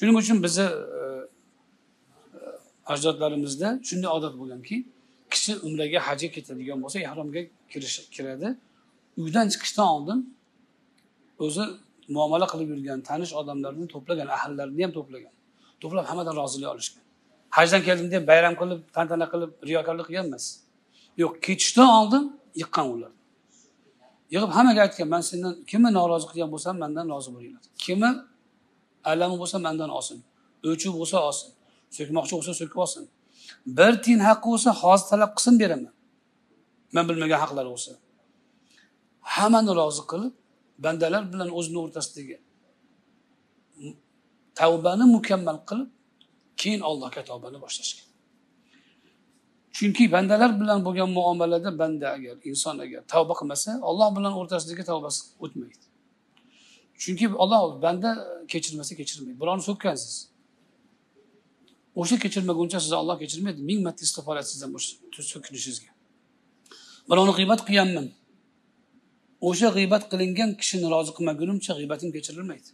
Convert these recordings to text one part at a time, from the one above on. Şunun için bize ajdodlarimizda shunday odat bo'lganki, kishi umraga hajga ketadigan bo'lsa, ihromga kiradi. Uydan chiqishdan oldin o'zi muomala qilib yurgan tanish odamlarni to'plagan, ahllarini ham to'plagan. To'plab hammadan rozilik olishgan. Hajdan keldim deb bayram qilib, tantana qilib, riyokorlik qilgan emas. Yo'q, ketishdan oldin yiqqan ular. Yig'ib hammaga aytgan, men sendan kimni norozi qilgan bo'lsam, mendan rozi bo'linglar. Kimni alami bo'lsa, mendan olsin. O'chib bo'lsa olsin. Sökmoqchi bo'lsa sökib olsin. Bir tiyin haqqi bo'lsa hozir talab qilsin beraman. Men bilmagan haqlar bo'lsa. Hammani rozi qilib, bandalar bilan o'zini o'rtasidagi tavbani mukammal qilib, keyin Allohga tavbani boshlashgan. Chunki bandalar bilan bo'lgan muomalada banda agar, inson agar tavba qilmasa, Alloh bilan o'rtasidagi tavbasi o'tmaydi. Chunki Alloh banda kechirmasa kechirmaydi. Birovni so'kkansiz. O'sha kechirmaguncha sizni Alloh kechirmaydi. Ming marta istig'for sizdan so'kinishingizga. Birovni g'iybat qilganman. O'sha g'iybat qilingan kishini rozi qilmagunimcha g'iybatim kechirilmaydi.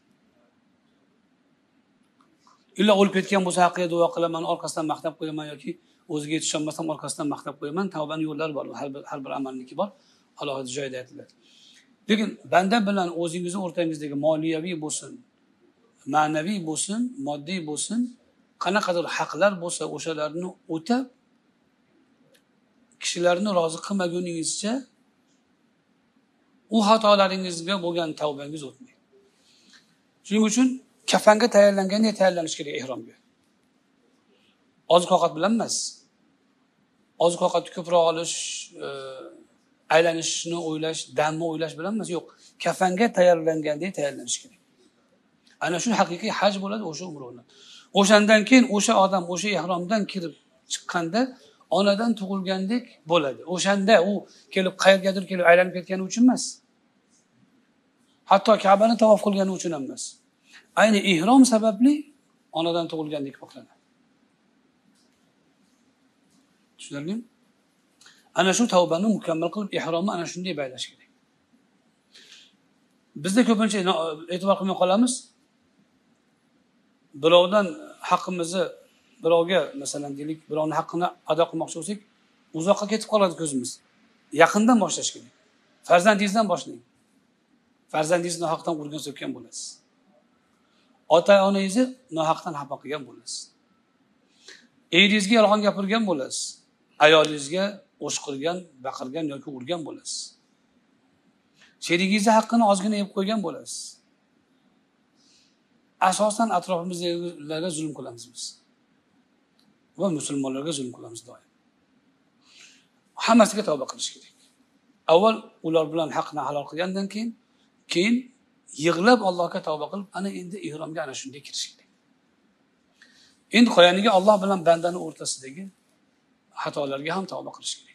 Illa o'lib ketgan bo'lsa haqqiga duo qilaman, orqasidan maqtab qo'yaman yoki o'ziga yetisholmasam orqasidan maqtab qo'yaman. Tavbaning yo'llari bor. Har bir amalniki bor. Alohida joyda aytiladi. Lekin banda bilan o'zingizni o'rtangizdagi moliyaviy bo'lsin, ma'naviy bo'lsin, moddiy bo'lsin, qanaqadir haqlar bo'lsa o'shalarni o'tab kishilarni rozi qilmaguningizcha u xatolaringizga bo'lgan tavbangiz o'tmaydi. Shuning uchun kafanga tayyorlanganda tayyorlanish kerak ihromga. Oziq-ovqat bilan emas. Oziq-ovqatni ko'proq olish, aylanishni o'ylash, damni o'ylash bilan emas, yo'q. Kafanga tayyorlanganda tayyorlanish kerak. Ana shu haqiqiy haj bo'ladi, o'sha umr bo'ladi. O'shandan keyin o'sha odam o'sha ihromdan kirib chiqqanda onadan tug'ilgandek bo'ladi. O'shanda u kelib qayergadir kelib aylanib ketgani uchun emas. Hatto Ka'bani tavof qilgani uchun ham emas. Ayni ihrom sababli onadan tug'ilgandek hisoblanadi. Tushunarlimi? Ana shu tavbani mukammal qilib ihromni ana shunday baylash kerak. Bizda ko'pincha e'tibor qilmay qolamiz. Birovdan haqqimizni birovga masalan deylik, birovning haqqini ado qilmoqchi bo'lsak, uzoqqa ketib qoladi ko'zimiz. Yaqindan boshlash kerak. Farzandingizdan boshlang. Farzandingizni nohaqdan urgan so'kkan bo'lasiz. Ota-onangizni nohaqdan xafa qilgan bo'lasiz. Eringizga yolg'on gapirgan bo'lasiz. Ayolingizga o'shqirgan, baqirgan yoki urgan bo'lasiz. Sherigingizni haqqini ozgina yeb qo'ygan bo'lasiz. Asosan atrofimizdagilarga zulm qilamiz biz. Va musulmonlarga zulm qilamiz doim. Hammasiga tavba qilish kerak. Avval ular bilan haqni halol qilgandan keyin yig'lab Allohga tavba qilib, ana endi ihromga ana shunday kirish kerak. Endi qoyaniga Alloh bilan bandaning o'rtasidagi xatolarga ham tavba qilish kerak.